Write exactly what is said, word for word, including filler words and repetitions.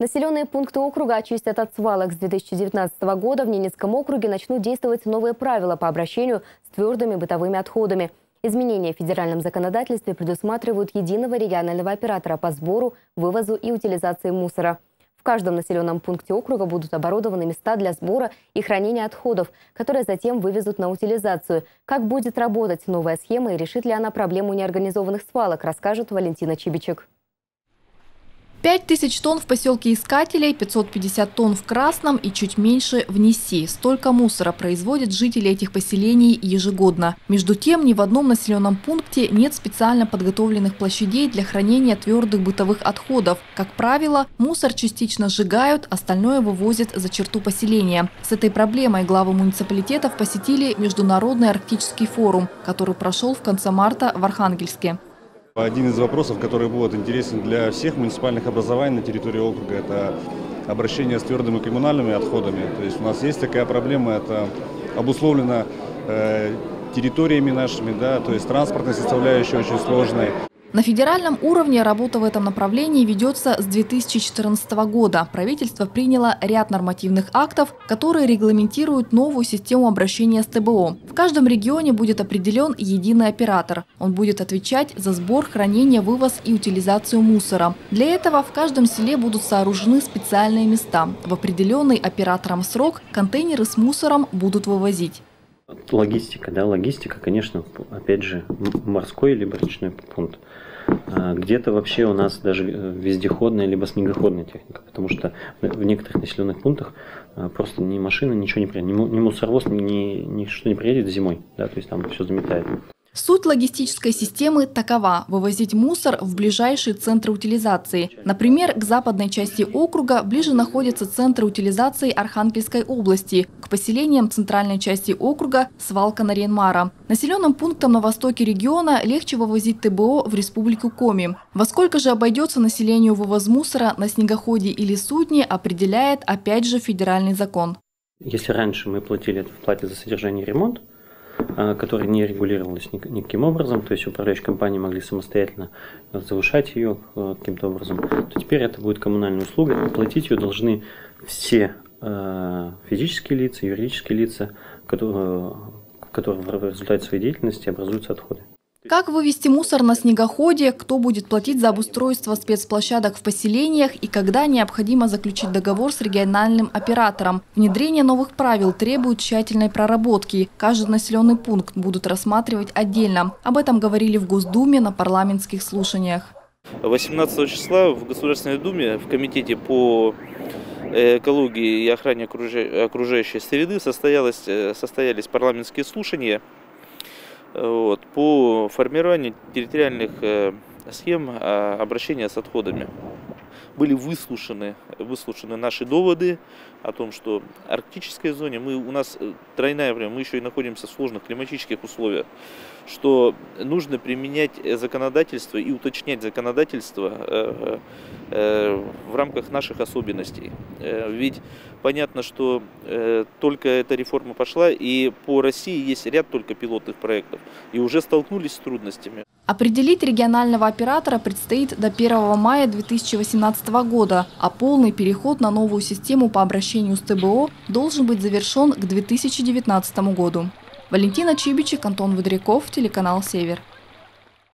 Населенные пункты округа очистят от свалок. С две тысячи девятнадцатого года в Ненецком округе начнут действовать новые правила по обращению с твердыми бытовыми отходами. Изменения в федеральном законодательстве предусматривают единого регионального оператора по сбору, вывозу и утилизации мусора. В каждом населенном пункте округа будут оборудованы места для сбора и хранения отходов, которые затем вывезут на утилизацию. Как будет работать новая схема и решит ли она проблему неорганизованных свалок, расскажет Валентина Чибичек. пять тысяч тонн в поселке Искателей, пятьсот пятьдесят тонн в Красном и чуть меньше в Нести. Столько мусора производят жители этих поселений ежегодно. Между тем, ни в одном населенном пункте нет специально подготовленных площадей для хранения твердых бытовых отходов. Как правило, мусор частично сжигают, остальное вывозят за черту поселения. С этой проблемой главы муниципалитетов посетили Международный арктический форум, который прошел в конце марта в Архангельске. Один из вопросов, который будет интересен для всех муниципальных образований на территории округа, это обращение с твердыми коммунальными отходами. То есть у нас есть такая проблема, это обусловлено территориями нашими, да, то есть транспортной составляющей очень сложной. На федеральном уровне работа в этом направлении ведется с две тысячи четырнадцатого года. Правительство приняло ряд нормативных актов, которые регламентируют новую систему обращения с тэ бэ о. В каждом регионе будет определен единый оператор. Он будет отвечать за сбор, хранение, вывоз и утилизацию мусора. Для этого в каждом селе будут сооружены специальные места. В определенный оператором срок контейнеры с мусором будут вывозить. Логистика, да, логистика, конечно, опять же, морской либо речной пункт. Где-то вообще у нас даже вездеходная либо снегоходная техника, потому что в некоторых населенных пунктах просто ни машина, ничего не приедет, ни мусоровоз, ни, ничто не приедет зимой, да, то есть там все заметает. Суть логистической системы такова – вывозить мусор в ближайшие центры утилизации. Например, к западной части округа ближе находятся центры утилизации Архангельской области, к поселениям центральной части округа – свалка на Ринмара. Населенным пунктам на востоке региона легче вывозить тэ бэ о в республику Коми. Во сколько же обойдется населению вывоз мусора на снегоходе или судне, определяет опять же федеральный закон. Если раньше мы платили в плате за содержание и ремонт, которая не регулировалась никаким образом, то есть управляющие компании могли самостоятельно завышать ее каким-то образом, то теперь это будет коммунальная услуга, и платить ее должны все физические лица, юридические лица, которые, которые в результате своей деятельности образуются отходы. Как вывести мусор на снегоходе, кто будет платить за обустройство спецплощадок в поселениях и когда необходимо заключить договор с региональным оператором. Внедрение новых правил требует тщательной проработки. Каждый населенный пункт будут рассматривать отдельно. Об этом говорили в Госдуме на парламентских слушаниях. восемнадцатого числа в Государственной Думе в Комитете по экологии и охране окружающей среды состоялось, состоялись парламентские слушания. Вот, по формированию территориальных э, схем э, обращения с отходами. Были выслушаны, выслушаны наши доводы о том, что в арктической зоне мы, у нас тройная время, мы еще и находимся в сложных климатических условиях, что нужно применять законодательство и уточнять законодательство э, э, в рамках наших особенностей. Э, ведь понятно, что э, только эта реформа пошла, и по России есть ряд только пилотных проектов, и уже столкнулись с трудностями. Определить регионального оператора предстоит до первого мая две тысячи восемнадцатого года, а полный переход на новую систему по обращению с тэ бэ о должен быть завершен к две тысячи девятнадцатому году. Валентина Чибичек, Антон Водряков, телеканал «Север».